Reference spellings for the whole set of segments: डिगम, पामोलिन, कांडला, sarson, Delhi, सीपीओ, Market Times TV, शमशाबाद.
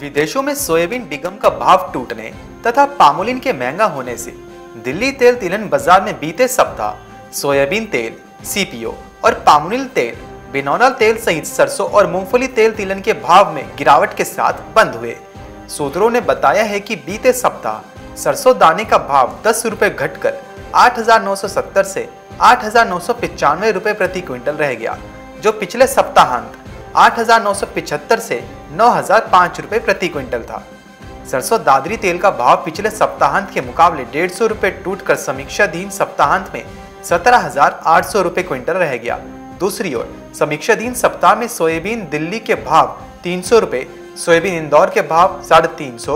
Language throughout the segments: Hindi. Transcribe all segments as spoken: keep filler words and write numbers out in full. विदेशों में सोयाबीन डिगम का भाव टूटने तथा पामोलिन के महंगा होने से दिल्ली तेल तिलहन बाजार में बीते सप्ताह सोयाबीन तेल, सीपीओ और पामोलिन तेल, बिनौला तेल सहित सरसों और मूंगफली तेल तिलहन के भाव में गिरावट के साथ बंद हुए। सूत्रों ने बताया है कि बीते सप्ताह सरसों दाने का भाव दस रुपये घटकर आठ हजार नौ सौ सत्तर से आठ हजार नौ सौ पचानवे रुपये प्रति क्विंटल रह गया, जो पिछले सप्ताहांत आठ हजार नौ सौ पिछहत्तर से नौ हजार पाँच रुपये प्रति क्विंटल था। सरसों दादरी तेल का भाव पिछले सप्ताहांत के मुकाबले डेढ़ सौ रुपये टूट कर समीक्षाधीन सप्ताहांत में सत्रह हजार आठ सौ रुपये क्विंटल रह गया। दूसरी ओर समीक्षाधीन सप्ताह में सोयाबीन दिल्ली के भाव तीन सौ रुपये, सोयाबीन इंदौर के भाव साढ़े तीन सौ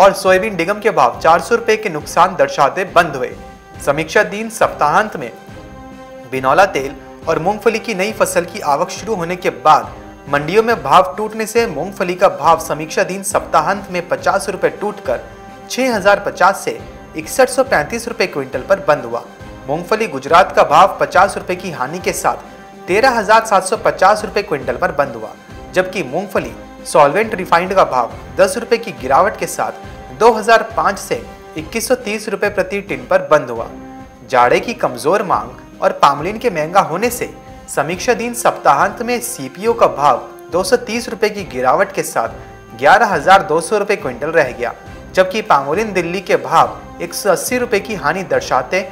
और सोयाबीन निगम के भाव चार सौ रुपये के नुकसान दर्शाते बंद हुए। समीक्षाधीन सप्ताहांत में बिनौला तेल और मूंगफली की नई फसल की आवक शुरू होने के बाद मंडियों में भाव टूटने से मूंगफली का भाव समीक्षाधीन सप्ताहांत में पचास रुपये टूटकर छह हजार पचास से इकसठ सौ पैंतीस रुपये क्विंटल पर बंद हुआ। मूंगफली गुजरात का भाव पचास रुपये की हानि के साथ तेरह हजार सात सौ पचास रुपये क्विंटल पर बंद हुआ, जबकि मूंगफली सॉल्वेंट रिफाइंड का भाव दस रुपये की गिरावट के साथ दो हजार पाँच से इक्कीस सौ तीस रुपये प्रति टिन पर बंद हुआ। जाड़े की कमजोर मांग और पामोलिन के महंगा होने से समीक्षाधीन सप्ताहांत में सीपीओ का भाव दो सौ तीस रुपये की गिरावट के साथ ग्यारह हजार दो सौ रुपये क्विंटल रह गया, जबकि पामोलिन दिल्ली के भाव एक सौ अस्सी रुपये की हानि दर्शाते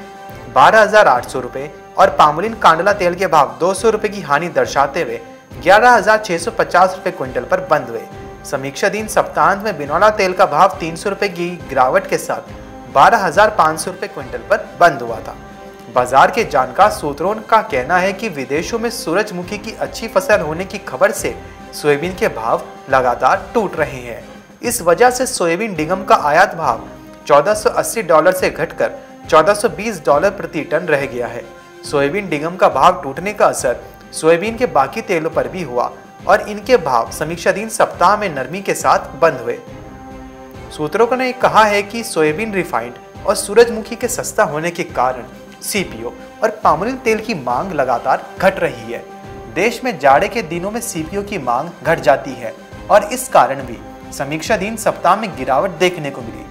बारह हजार आठ सौ रुपये और पामोलिन कांडला तेल के भाव दो सौ रुपये की हानि दर्शाते हुए ग्यारह हजार छह सौ पचास रुपये क्विंटल पर बंद हुए। समीक्षाधीन सप्ताहांत में बिनौला तेल का भाव तीन सौ रुपये की गिरावट के साथ बारह हजार पाँच सौ रुपये क्विंटल पर बंद हुआ था। बाजार के जानकार सूत्रों का कहना है कि विदेशों में सूरजमुखी की अच्छी फसल होने की खबर से सोयाबीन के भाव लगातार टूट रहे हैं। इस वजह से सोयाबीन डिगम का आयात भाव चौदह सौ अस्सी डॉलर से घटकर चौदह सौ बीस डॉलर प्रति टन रह गया है। सोयाबीन डिगम का भाव टूटने का असर सोयाबीन के बाकी तेलों पर भी हुआ और इनके भाव समीक्षाधीन सप्ताह में नरमी के साथ बंद हुए। सूत्रों ने कहा है कि सोयाबीन रिफाइंड और सूरजमुखी के सस्ता होने के कारण सीपीओ और पामोलिन तेल की मांग लगातार घट रही है। देश में जाड़े के दिनों में सीपीओ की मांग घट जाती है और इस कारण भी समीक्षाधीन सप्ताह में गिरावट देखने को मिली।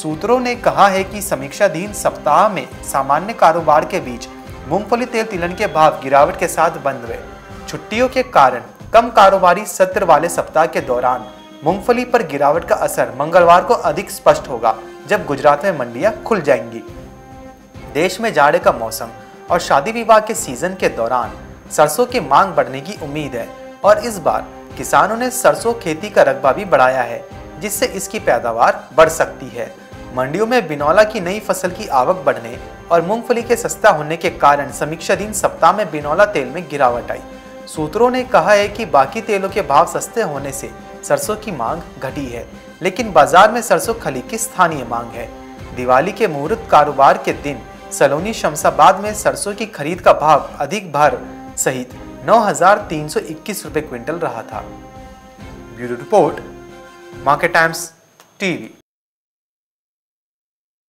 सूत्रों ने कहा है कि समीक्षाधीन सप्ताह में सामान्य कारोबार के बीच मूंगफली तेल तिलहन के भाव गिरावट के साथ बंद हुए। छुट्टियों के कारण कम कारोबारी सत्र वाले सप्ताह के दौरान मूंगफली पर गिरावट का असर मंगलवार को अधिक स्पष्ट होगा, जब गुजरात में मंडियां खुल जाएंगी। देश में जाड़े का मौसम और शादी विवाह के सीजन के दौरान सरसों की मांग बढ़ने की उम्मीद है और इस बार किसानों ने सरसों खेती का रकबा भी बढ़ाया है, जिससे इसकी पैदावार बढ़ सकती है। मंडियों में बिनौला की नई फसल की आवक बढ़ने और मूंगफली के सस्ता होने के कारण समीक्षाधीन सप्ताह में बिनौला तेल में गिरावट आई। सूत्रों ने कहा है कि बाकी तेलों के भाव सस्ते होने से सरसों की मांग घटी है, लेकिन बाजार में सरसों खली की स्थानीय मांग है। दिवाली के मुहूर्त कारोबार के दिन सलोनी शमशाबाद में सरसों की खरीद का भाव अधिक भार सहित नौ हजार तीन सौ इक्कीस रुपये क्विंटल रहा था। Bureau report, market Times TV.